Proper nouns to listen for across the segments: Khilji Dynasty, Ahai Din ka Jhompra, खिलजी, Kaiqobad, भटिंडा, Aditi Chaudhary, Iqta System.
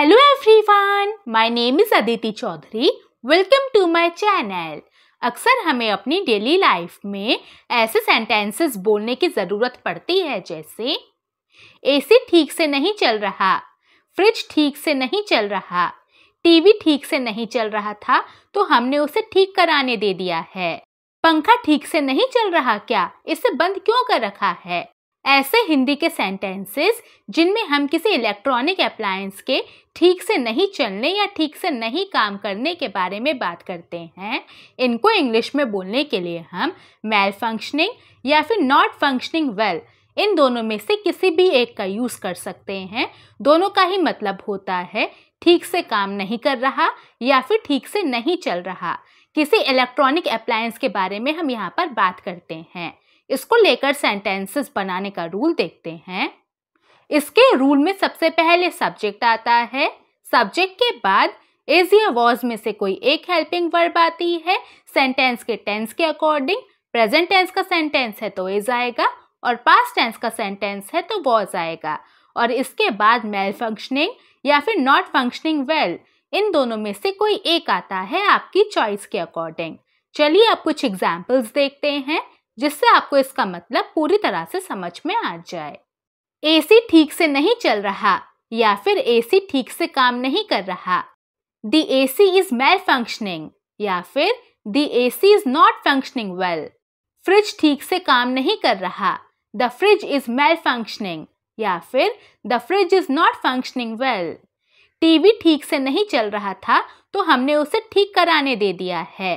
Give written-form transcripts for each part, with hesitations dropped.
Hello everyone, my name is Aditi Chaudhary. Welcome to my channel. अक्सर हमें अपनी डेली लाइफ में ऐसे सेंटेंसेस बोलने की ज़रूरत पड़ती है जैसे एसी ठीक से नहीं चल रहा, फ्रिज ठीक से नहीं चल रहा, टीवी ठीक से नहीं चल रहा था तो हमने उसे ठीक कराने दे दिया है, पंखा ठीक से नहीं चल रहा क्या, इसे बंद क्यों कर रखा है। ऐसे हिंदी के सेंटेंसेस जिनमें हम किसी इलेक्ट्रॉनिक अप्लायंस के ठीक से नहीं चलने या ठीक से नहीं काम करने के बारे में बात करते हैं, इनको इंग्लिश में बोलने के लिए हम मैल फंक्शनिंग या फिर नॉट फंक्शनिंग वेल, इन दोनों में से किसी भी एक का यूज़ कर सकते हैं। दोनों का ही मतलब होता है ठीक से काम नहीं कर रहा या फिर ठीक से नहीं चल रहा। किसी इलेक्ट्रॉनिक अप्लायंस के बारे में हम यहाँ पर बात करते हैं। इसको लेकर सेंटेंसेस बनाने का रूल देखते हैं। इसके रूल में सबसे पहले सब्जेक्ट आता है, सब्जेक्ट के बाद इज या वॉज में से कोई एक हेल्पिंग वर्ब आती है सेंटेंस के टेंस के अकॉर्डिंग। प्रेजेंट टेंस का सेंटेंस है तो इज आएगा और पास्ट टेंस का सेंटेंस है तो वॉज आएगा। और इसके बाद मेल फंक्शनिंग या फिर नॉट फंक्शनिंग वेल, इन दोनों में से कोई एक आता है आपकी चॉइस के अकॉर्डिंग। चलिए अब कुछ एग्जाम्पल्स देखते हैं जिससे आपको इसका मतलब पूरी तरह से समझ में आ जाए। एसी ठीक से नहीं चल रहा या फिर एसी ठीक से काम नहीं कर रहा। The AC is malfunctioning या फिर the AC is not functioning well. Fridge ठीक से काम नहीं कर रहा। The fridge is malfunctioning या फिर the fridge is not functioning well. TV ठीक से नहीं चल रहा था तो हमने उसे ठीक कराने दे दिया है।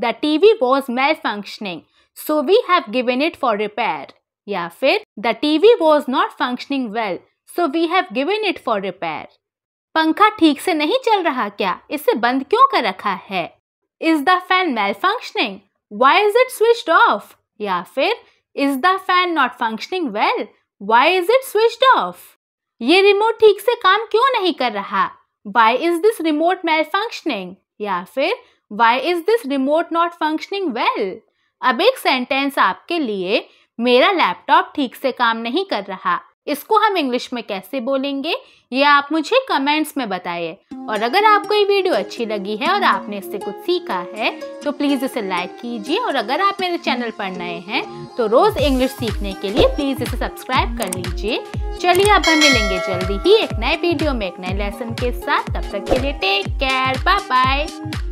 The TV was malfunctioning so we have given it for repair। या फिर the TV was not functioning well so we have given it for repair। पंखा ठीक से नहीं चल रहा क्या, इसे बंद क्यों कर रखा है। Is the fan malfunctioning? Why is it switched off? या फिर Is the fan not functioning well? Why is it switched off? ये रिमोट ठीक से काम क्यों नहीं कर रहा। Why is this remote malfunctioning? या फिर Why is this remote not functioning well? अब एक सेंटेंस आपके लिए, मेरा लैपटॉप ठीक से काम नहीं कर रहा, इसको हम इंग्लिश में कैसे बोलेंगे ये आप मुझे कमेंट्स में बताइए। और अगर आपको ये वीडियो अच्छी लगी है और आपने इससे कुछ सीखा है तो प्लीज़ इसे लाइक कीजिए। और अगर आप मेरे चैनल पर नए हैं तो रोज़ इंग्लिश सीखने के लिए प्लीज़ इसे सब्सक्राइब कर लीजिए। चलिए अब हम मिलेंगे जल्दी ही एक नए वीडियो में एक नए लेसन के साथ। तब तक के लिए टेक केयर, बाय बाय।